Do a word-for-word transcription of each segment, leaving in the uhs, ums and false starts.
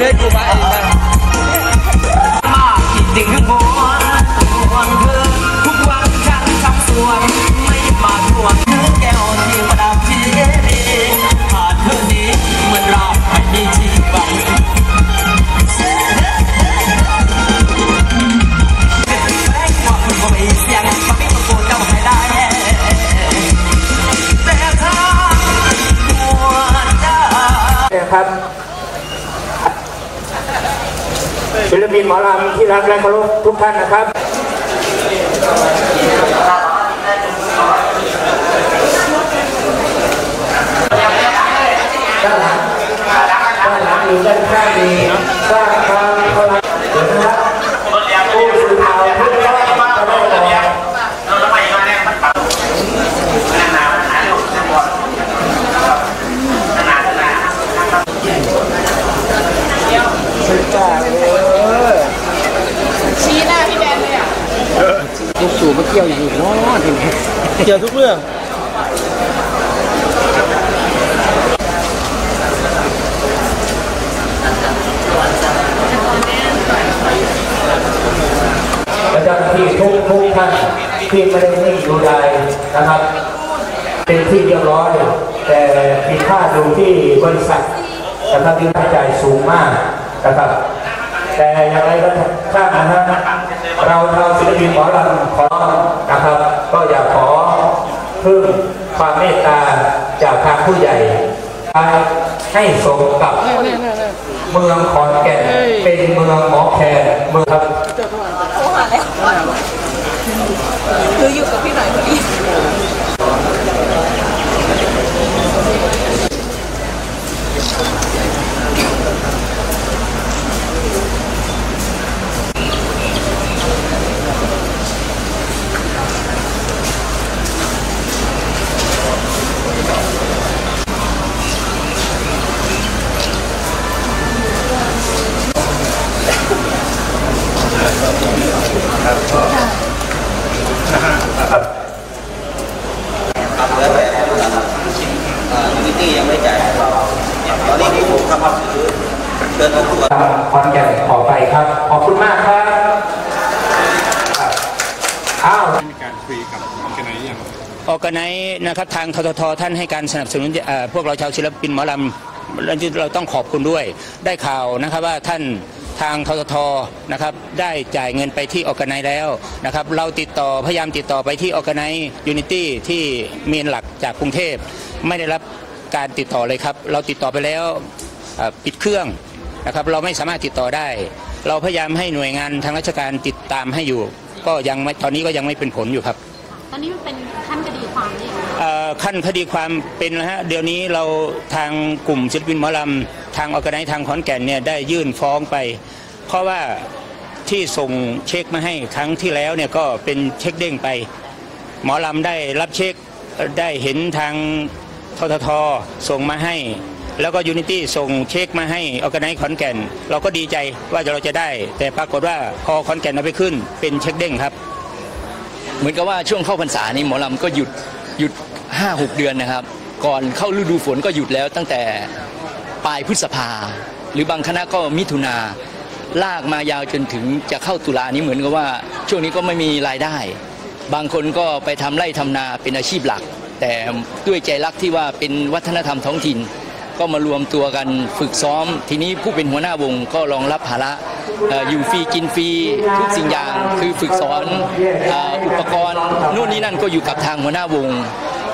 เลือดกูไปมาคิดถึงทั้งหมดทุกวันเธอทุกวันฉันทำส่วนไม่มาทวนเธอแก้วที่ประดับที่ขาดเธอนี้เหมือนเราไม่มีที่ไปครับศิลปินหมอลำที่รักและเคารพทุกท่านนะครับด้านหลังด้านหลังหรือด้านข้างดีสร้างความเคารพนะครับผู้สื่อข่าวทุกท่านก็ได้ลูกสู่มาเกี่ยวอย่างอื่นน้อยทีนี้เกี่ยวทุกเรื่องเจ้าหน้าที่ทุกทุกท่านที่ไม่ได้นิ่งดูดายนะครับเป็นที่เรียบร้อยแต่ผิดพลาดตรงที่บริษัทนะครับที่ค่าใช้จ่ายสูงมากนะครับแต่อย่างไรก็ข้ามนะครับเราเราศิลปินหมอลำขอนะครับก็อยากขอพึ่งความเมตตาจากทางผู้ใหญ่ให้สมกับเมืองขอนแก่นเป็นเมืองหมอแคนเมืองครับคืออยู่กับพี่หน่อยคนนี้ขอนแก่นขอไปครับขอบคุณมากครับอ้าวมีการคุยกับออร์แกไนซ์ยังออร์แกไนซ์นะครับทางทททท่านให้การสนับสนุนพวกเราชาวศิลปินหมอลำและที่เราต้องขอบคุณด้วยได้ข่าวนะครับว่าท่านทางทททนะครับได้จ่ายเงินไปที่ออร์แกไนซ์แล้วนะครับเราติดต่อพยายามติดต่อไปที่ออร์แกไนซ์ยูนิตี้ที่เมนหลักจากกรุงเทพไม่ได้รับการติดต่อเลยครับเราติดต่อไปแล้วปิดเครื่องนะครับเราไม่สามารถติดต่อได้เราพยายามให้หน่วยงานทางราชการติดตามให้อยู่ก็ยังตอนนี้ก็ยังไม่เป็นผลอยู่ครับตอนนี้มันเป็นขั้นคดีความนี่ขั้นคดีความเป็นนะฮะเดี๋ยวนี้เราทางกลุ่มศิลปินหมอลำทางออร์แกไนซ์ทางขอนแก่นเนี่ยได้ยื่นฟ้องไปเพราะว่าที่ส่งเช็คมาให้ครั้งที่แล้วเนี่ยก็เป็นเช็คเด้งไปหมอลำได้รับเช็คได้เห็นทางทททส่งมาให้แล้วก็ยูนิตี้ส่งเช็คมาให้ออร์แกไนซ์ขอนแก่นเราก็ดีใจว่าเราจะได้แต่ปรากฏว่าพอขอนแก่นเอาไปขึ้นเป็นเช็คเด้งครับเหมือนกับว่าช่วงเข้าพรรษานี้หมอลำก็หยุดหยุด ห้าหก เดือนนะครับก่อนเข้าฤดูฝนก็หยุดแล้วตั้งแต่ปลายพฤษภาหรือบางคณะก็มิถุนาลากมายาวจนถึงจะเข้าตุลานี้เหมือนกับว่าช่วงนี้ก็ไม่มีรายได้บางคนก็ไปทำไร่ทำนาเป็นอาชีพหลักแต่ด้วยใจรักที่ว่าเป็นวัฒนธรรมท้องถิ่นก็มารวมตัวกันฝึกซ้อมทีนี้ผู้เป็นหัวหน้าวงก็รองรับภาระอยู่ฟรีกินฟรีทุกสิ่งอย่างคือฝึกสอนอุปกรณ์นู่นนี่นั่นก็อยู่กับทางหัวหน้าวง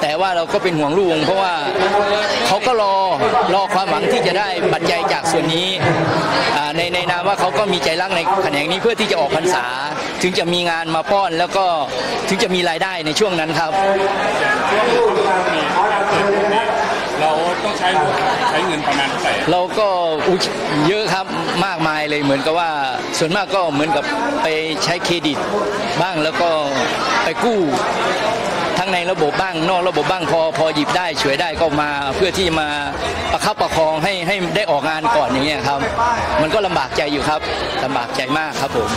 แต่ว่าเราก็เป็นห่วงลูกวงเพราะว่าเขาก็รอรอความหวังที่จะได้ปัจจัยจากส่วนนี้ในในนามว่าเขาก็มีใจรักในแขนงนี้เพื่อที่จะออกพรรษาถึงจะมีงานมาป้อนแล้วก็ถึงจะมีรายได้ในช่วงนั้นครับเราต้องใช้ใช้เงินประมาณเท่าไหร่เราก็เยอะครับมากมายเลยเหมือนกับว่าส่วนมากก็เหมือนกับไปใช้เครดิตบ้างแล้วก็ไปกู้ทั้งในระบบบ้างนอกระบบบ้างพอพอหยิบได้ช่วยได้ก็มาเพื่อที่มาประคับประคองให้ให้ได้ออกงานก่อนอย่างเงี้ยครับมันก็ลำบากใจอยู่ครับลำบากใจมากครับผม